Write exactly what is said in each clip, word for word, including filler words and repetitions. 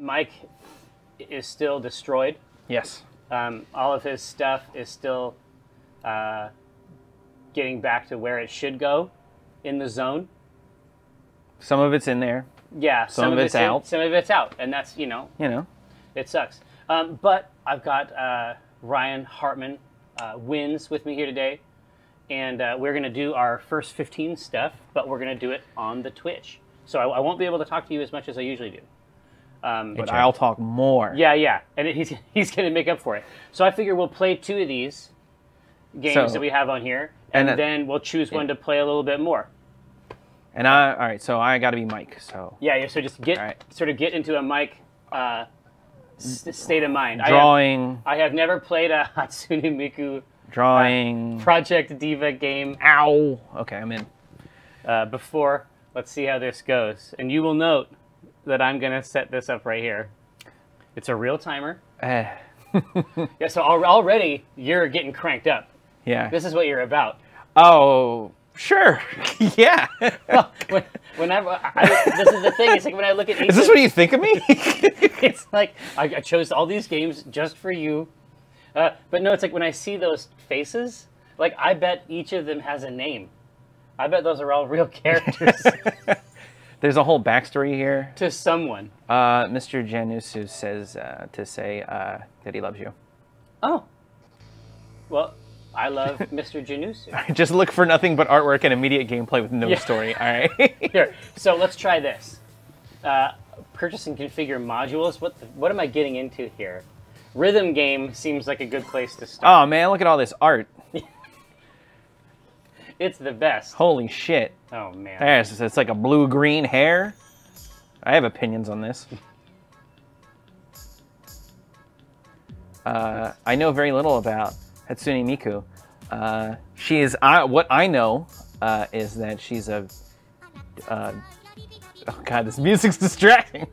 Mike is still destroyed. Yes. Um, all of his stuff is still uh, getting back to where it should go, in the zone. Some of it's in there. Yeah. Some, some of it's, it's out. In, some of it's out, and that's, you know. You know. It sucks. Um, but I've got uh, Ryan Hartman uh, Wins with me here today, and uh, we're going to do our first fifteen stuff, but we're going to do it on the Twitch. So I, I won't be able to talk to you as much as I usually do. Um, but I'll talk more. Yeah, yeah, and it, he's he's going to make up for it. So I figure we'll play two of these games so, that we have on here, and, and uh, then we'll choose one to play a little bit more. And I, all right, so I got to be Mike. So yeah, yeah. So just get right. sort of get into a Mike uh, s state of mind. Drawing. I have, I have never played a Hatsune Miku drawing uh, Project Diva game. Ow. Okay, I'm in. Uh, before, let's see how this goes, and you will note that I'm gonna set this up right here. It's a real timer. Uh. Yeah, so al already you're getting cranked up. Yeah. This is what you're about. Oh, sure. Yeah. Well, when, whenever I, I, this is the thing. It's like when I look at. Is this of, what you think of me? It's like I, I chose all these games just for you. Uh, but no, it's like when I see those faces, like I bet each of them has a name. I bet those are all real characters. There's a whole backstory here. To someone. Uh, Mister Janusu says uh, to say uh, that he loves you. Oh. Well, I love Mister Janusu. Just look for nothing but artwork and immediate gameplay with no yeah. story. All right. Here. So let's try this. Uh, purchase and configure modules. What the, what am I getting into here? Rhythm game seems like a good place to start. Oh, man. Look at all this art. It's the best. Holy shit. Oh, man. There's, it's like a blue-green hair. I have opinions on this. Uh, I know very little about Hatsune Miku. Uh, she is, I, what I know uh, is that she's a, uh, oh God, this music's distracting.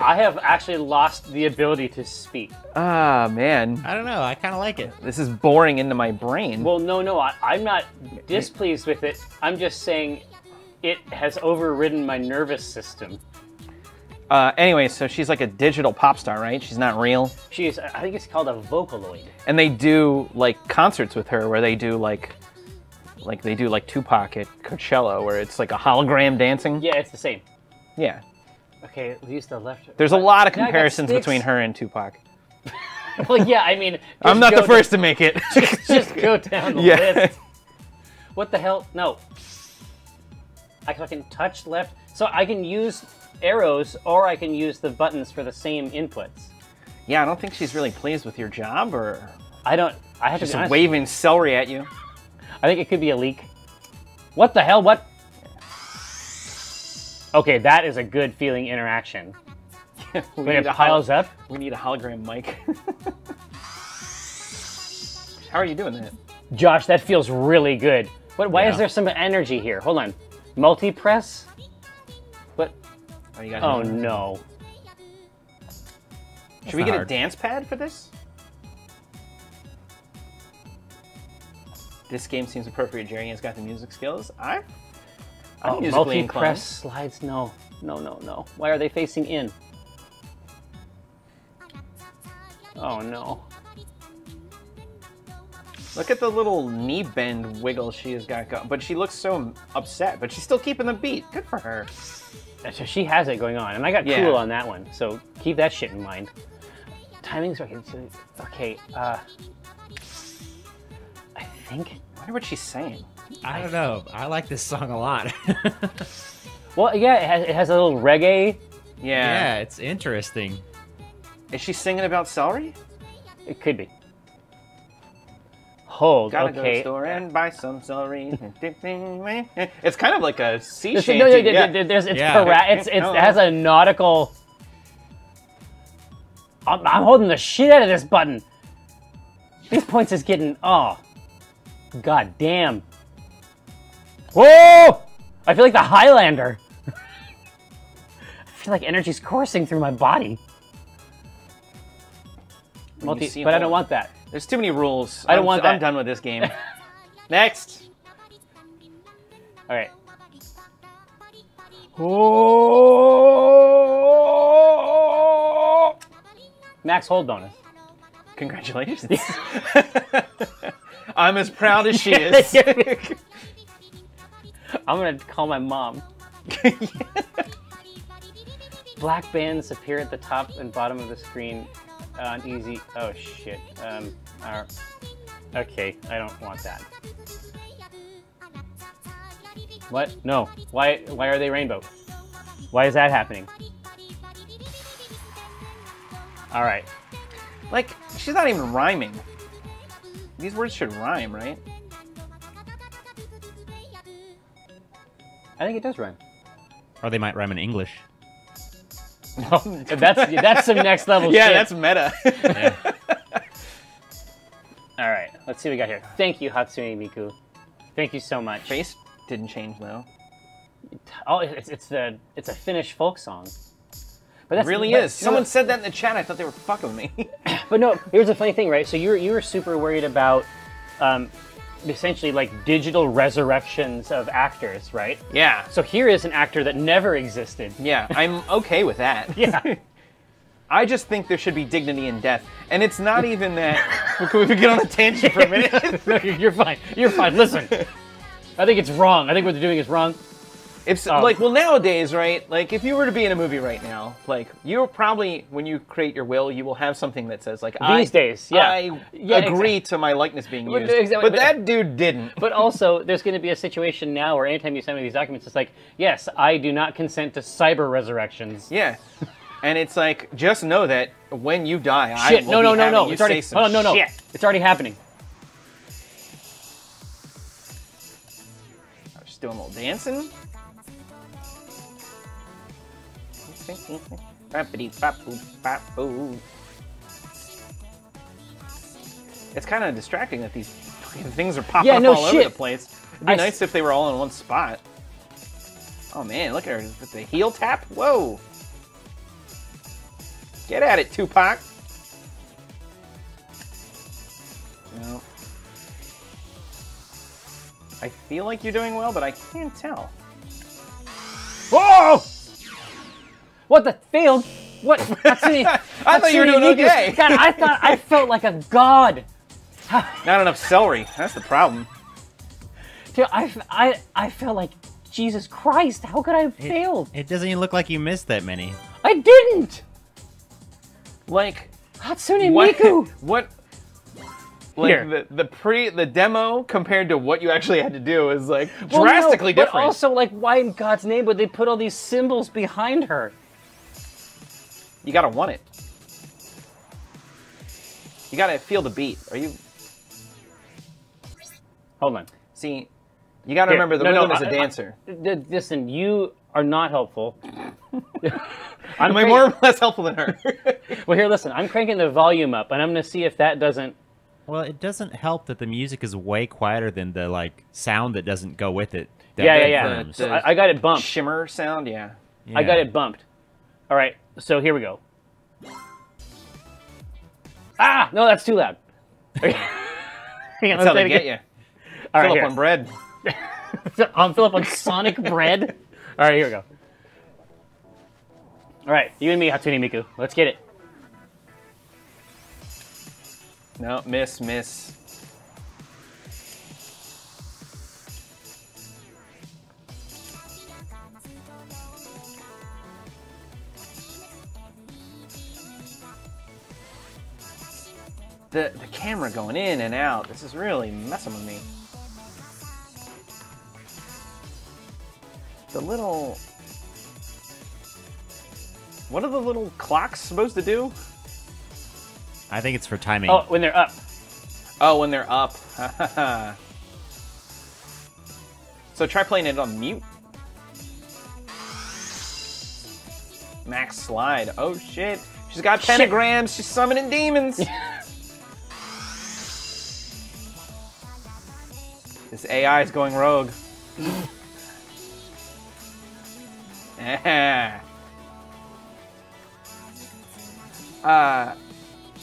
I have actually lost the ability to speak. Ah, oh, man. I don't know. I kind of like it. This is boring into my brain. Well, no, no. I, I'm not displeased with it. I'm just saying it has overridden my nervous system. Uh, anyway, so she's like a digital pop star, right? She's not real. She's, I think it's called a Vocaloid. And they do like concerts with her where they do like, like they do like Tupac at Coachella where it's like a hologram dancing. Yeah, it's the same. Yeah. Okay, at least the left. There's right. a lot of comparisons between her and Tupac. Well, yeah, I mean... I'm not the first down, to make it. just, just go down the yeah. list. What the hell? No. I can touch left. So I can use arrows, or I can use the buttons for the same inputs. Yeah, I don't think she's really pleased with your job, or... I don't... I have just to be waving celery at you. I think it could be a leak. What the hell? What... Okay, that is a good feeling interaction. When it piles up, we need a hologram mic. How are you doing that? Josh, that feels really good. What, why yeah. is there some energy here? Hold on. Multi-press? What? Oh, you oh no. That's Should we get hard. a dance pad for this? This game seems appropriate. Jerry has got the music skills. I... Oh, multi-press slides, no. No, no, no. Why are they facing in? Oh, no. Look at the little knee bend wiggle she has got going. But she looks so upset, but she's still keeping the beat. Good for her. So she has it going on, and I got yeah. cool on that one, so keep that shit in mind. Timing's okay. Okay, uh... I think... I wonder what she's saying. I don't know. I like this song a lot. Well, yeah, it has, it has a little reggae. Yeah. Yeah, it's interesting. Is she singing about celery? It could be. Hold. Gotta okay. go to the store and buy some celery. It's kind of like a sea it's, shanty. No, no, no, yeah. It's, yeah. it's, it's, it has a nautical. I'm, I'm holding the shit out of this button. These points is getting. Oh, god damn. Whoa! I feel like the Highlander. I feel like energy's coursing through my body. Multi, but I don't want that. There's too many rules. I don't I'm, want that. I'm done with this game. Next. All right. Oh! Max hold bonus. Congratulations. I'm as proud as she is. I'm gonna call my mom. Black bands appear at the top and bottom of the screen on easy. Oh shit. Um. Our... Okay, I don't want that. What? No. Why? Why are they rainbow? Why is that happening? All right. Like, she's not even rhyming. These words should rhyme, right? I think it does rhyme. Or they might rhyme in English. No, that's that's some next level yeah, shit. Yeah, that's meta. Yeah. All right, let's see what we got here. Thank you, Hatsune Miku. Thank you so much. Face didn't change though. Oh, it's it's the it's a Finnish folk song. But that's, it really but, is. Someone said that in the chat. I thought they were fucking with me. But no, here's the funny thing, right? So you were, you were super worried about um, essentially like digital resurrections of actors, right? Yeah. So here is an actor that never existed. Yeah, I'm okay with that. Yeah. I just think there should be dignity in death. And it's not even that... Can we get on a tangent for a minute? No, you're fine. You're fine. Listen. I think it's wrong. I think what they're doing is wrong. If so, um, like, well, nowadays, right, like, if you were to be in a movie right now, like, you're probably, when you create your will, you will have something that says, like, These I, days, yeah. I yeah, agree exactly. to my likeness being used. Exactly. But, but that dude didn't. But also, there's going to be a situation now where anytime you send me these documents, it's like, yes, I do not consent to cyber resurrections. Yeah. And it's like, just know that when you die, shit. I will no, no, be no, having no. you it's already, say some oh, no, no. shit. It's already happening. I was just doing a little dancing. It's kind of distracting that these things are popping yeah, up no all shit. over the place. It'd be I nice if they were all in one spot. Oh man, look at her with the heel tap. Whoa! Get at it, Tupac. No. I feel like you're doing well, but I can't tell. Whoa! What the failed? What? Hatsune, I Hatsune thought you were doing Miku's. okay. God, I thought I felt like a god. Not enough celery. That's the problem. Dude, I, I, I felt like Jesus Christ. How could I have it, failed? It doesn't even look like you missed that many. I didn't. Like Hatsune what, Miku. What? Like Here. the the pre the demo compared to what you actually had to do is like well, drastically no, but different. Also, like, why in God's name would they put all these symbols behind her? You gotta want it. You gotta feel the beat. Are you? Hold on. See, you gotta Here. remember the no, rhythm no, as I, a dancer. I, I, listen, you are not helpful. I'm way more or less helpful than her. Well, here, listen, I'm cranking the volume up, and I'm gonna see if that doesn't. Well, it doesn't help that the music is way quieter than the like sound that doesn't go with it. That yeah, yeah, yeah. So I, I got it bumped. Shimmer sound, yeah. yeah. I got it bumped. All right, so here we go. Ah, no, that's too loud. Hang on, that's how they get you. All right, Philip on bread. I'm Philip on Sonic bread. All right, here we go. All right, you and me, Hatsune Miku. Let's get it. No, miss, miss. The the camera going in and out. This is really messing with me. The little... What are the little clocks supposed to do? I think it's for timing. Oh, when they're up. Oh, when they're up. So try playing it on mute. Max slide. Oh, shit. She's got shit. pentagrams. She's summoning demons. This A I is going rogue. Yeah. Uh...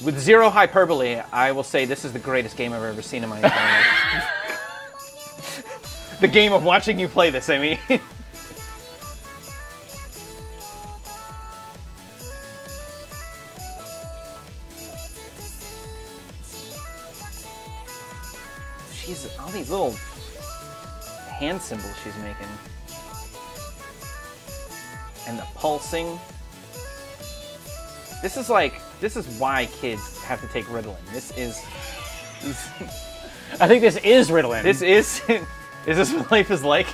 With zero hyperbole, I will say this is the greatest game I've ever seen in my entire life. The game of watching you play this, I mean. hand cymbals she's making. And the pulsing. This is like, this is why kids have to take Ritalin. This is... This, I think this is Ritalin. This is... Is this what life is like?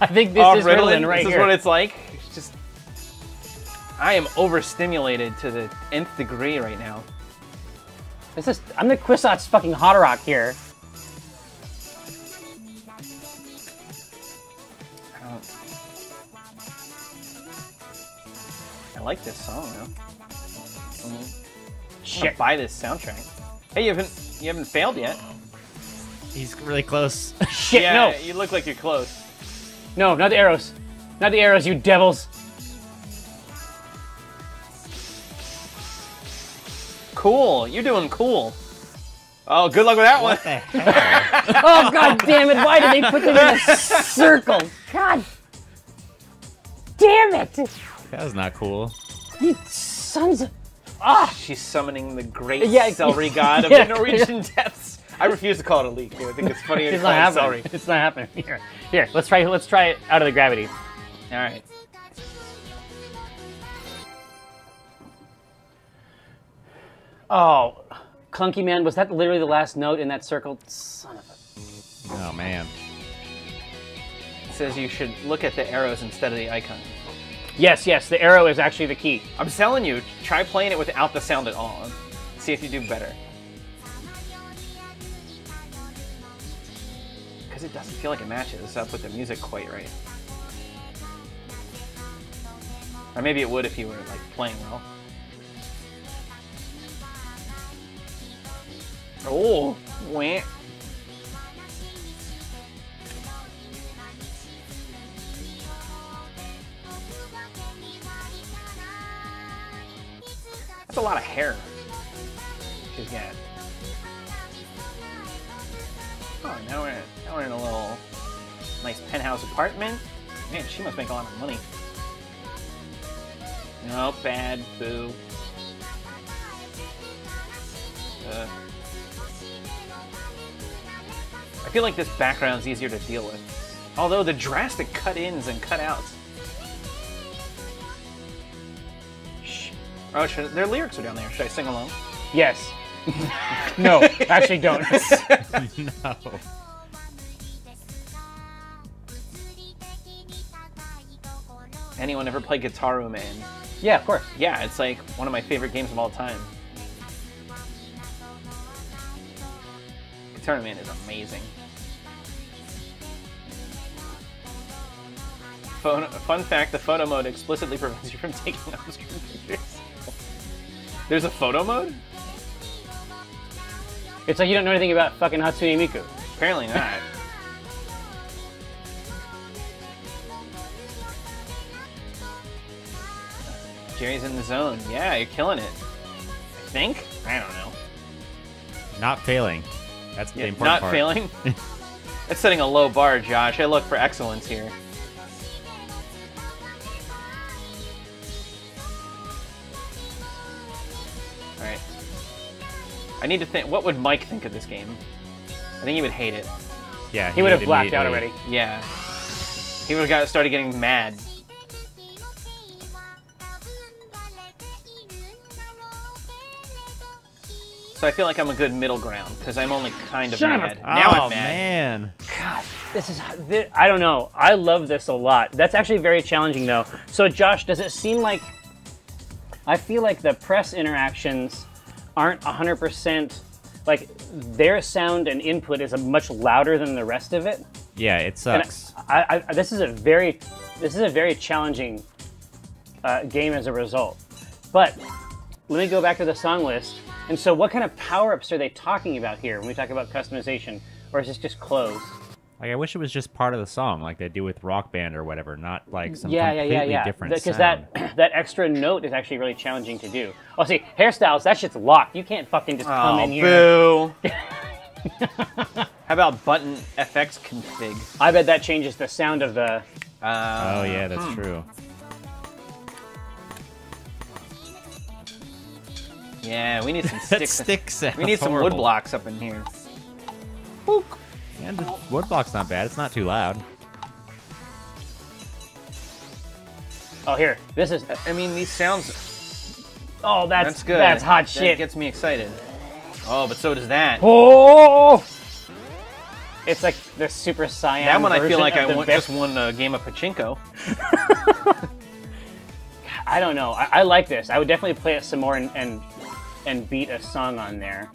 I think this oh, is Ritalin, Ritalin right this here. This is what it's like. It's just... I am overstimulated to the nth degree right now. This is... I'm the Kwisatz fucking Haderach here. I don't... I like this song, though. I'm gonna buy this soundtrack. Hey, you haven't you haven't failed yet. He's really close. Shit, yeah, no. You look like you're close. No, not the arrows. Not the arrows, you devils. Cool. You're doing cool. Oh, good luck with that what one. The hell? Oh, god damn it. Why did they put them in a circle? God damn it. That was not cool. You sons of... Ah! She's summoning the great yeah, celery god of yeah, the Norwegian depths. I refuse to call it a leak. I think it's funny. It's not happening. Celery. It's not happening. Here, here. Let's try. Let's try it out of the gravity. All right. Oh, Clunky Man, was that literally the last note in that circle? Son of a. Oh man. It says you should look at the arrows instead of the icon. Yes, yes, the arrow is actually the key. I'm telling you, try playing it without the sound at all. See if you do better. Because it doesn't feel like it matches up with the music quite right. Or maybe it would if you were like playing well. Oh, wah. That's a lot of hair she's got. Oh, now we're, in a, now we're in a little nice penthouse apartment. Man, she must make a lot of money. Nope, bad, boo. Uh, I feel like this background's easier to deal with. Although the drastic cut-ins and cut-outs. Oh, should, their lyrics are down there. Should I sing along? Yes. No, actually don't. No. Anyone ever play Guitar Man? Yeah, of course. Yeah, it's like one of my favorite games of all time. Guitar Man is amazing. Fun, fun fact, the photo mode explicitly prevents you from taking obscure pictures. There's a photo mode? It's like you don't know anything about fucking Hatsune Miku. Apparently not. Jerry's in the zone. Yeah, you're killing it. I think? I don't know. Not failing. That's the yeah, important not part. Not failing? That's setting a low bar, Josh. I look for excellence here. I need to think, what would Mike think of this game? I think he would hate it. Yeah, he, he would have blacked out already. Yeah. He would have got started getting mad. So I feel like I'm a good middle ground, because I'm only kind of Shut mad. Up. Now oh, I'm mad. Man. God, this is, this, I don't know. I love this a lot. That's actually very challenging, though. So Josh, does it seem like, I feel like the press interactions aren't one hundred percent, like, their sound and input is much louder than the rest of it. Yeah, it sucks. I, I, I, this is a very, this is a very challenging uh, game as a result. But let me go back to the song list. And so what kind of power-ups are they talking about here when we talk about customization? Or is this just closed? Like, I wish it was just part of the song, like they do with Rock Band or whatever, not like some yeah, completely yeah, yeah, yeah. different Because that that extra note is actually really challenging to do. Oh, see, hairstyles, that shit's locked. You can't fucking just oh, come in boo. here. How about button F X config? I bet that changes the sound of the... Uh, oh, yeah, that's hmm. true. Yeah, we need some sticks. Stick sound. We need some wood blocks up in here. Boop. And the wood block's not bad. It's not too loud. Oh, here. This is... I mean, these sounds... Oh, that's... That's good. That's hot shit. That gets me excited. Oh, but so does that. Oh! It's like the super cyan version. That one I feel like I won, just won a game of pachinko. I don't know. I, I like this. I would definitely play it some more and, and and beat a song on there.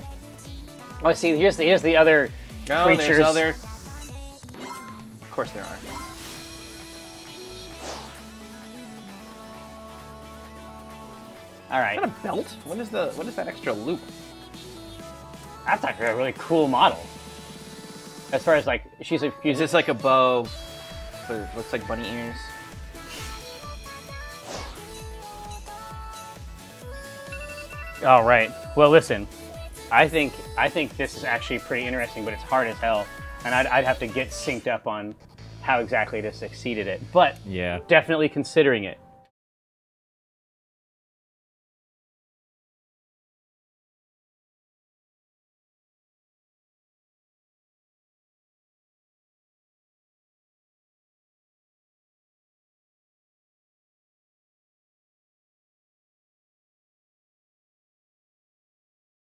Oh, see, here's the here's the other oh, creatures. There's other... Of course there are. All right. Is that a belt? What is the what is that extra loop? That's actually a really cool model. As far as like, she's a... Is this like a bow? It looks like bunny ears. All right. Well, listen. I think I think this is actually pretty interesting, but it's hard as hell, and I'd, I'd have to get synced up on how exactly to succeed at it. But yeah, definitely considering it.